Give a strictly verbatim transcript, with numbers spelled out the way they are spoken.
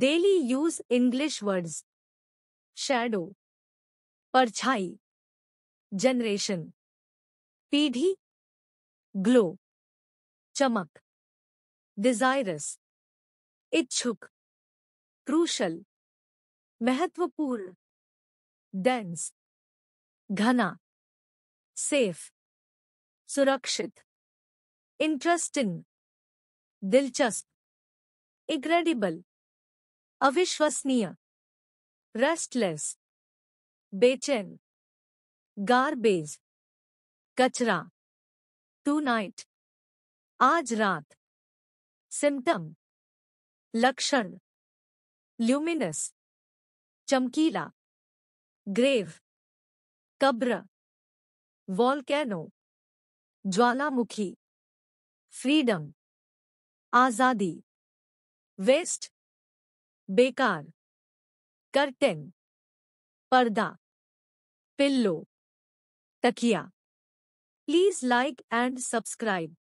Daily use English words. Shadow, Parchhai, Generation, Peedhi, Glow, Chamak, Desirous, Ichhuk, Crucial, Mahatvapurn, Dense, Ghana, Safe, Surakshit, Interesting, Dilchasp, Incredible, Avishwasniya, Restless, Bechain, Garbage, Kachra, Tonight, Aaj Raat, Symptom, Lakshan, Luminous, Chamkila, Grave, Kabra, Volcano, Jwalamukhi, Freedom, Azadi, Waste, Bekar, Curtain, Parda, Pillow, Takiya. Please like and subscribe.